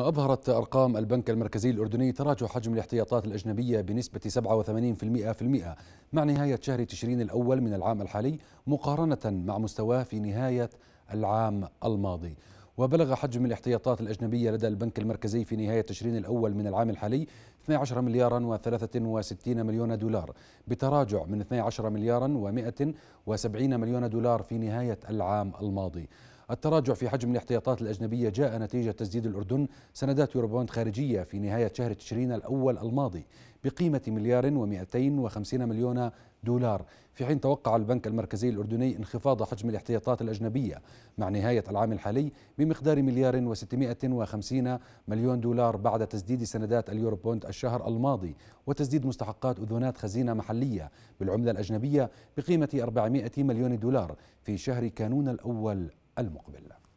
أظهرت أرقام البنك المركزي الأردني تراجع حجم الاحتياطات الأجنبية بنسبة 87% مع نهاية شهر تشرين الأول من العام الحالي مقارنة مع مستواه في نهاية العام الماضي. وبلغ حجم الاحتياطات الأجنبية لدى البنك المركزي في نهاية تشرين الأول من العام الحالي 12 مليارا و63 مليون دولار، بتراجع من 12 مليارا و170 مليون دولار في نهاية العام الماضي. التراجع في حجم الاحتياطات الأجنبية جاء نتيجة تسديد الأردن سندات يوروبوند خارجية في نهاية شهر تشرين الأول الماضي بقيمة مليار و250 مليون دولار، في حين توقع البنك المركزي الأردني انخفاض حجم الاحتياطات الأجنبية مع نهاية العام الحالي بمقدار مليار و650 مليون دولار بعد تسديد سندات اليوروبوند الشهر الماضي وتسديد مستحقات أذونات خزينة محلية بالعملة الأجنبية بقيمة 400 مليون دولار في شهر كانون الأول المقبل.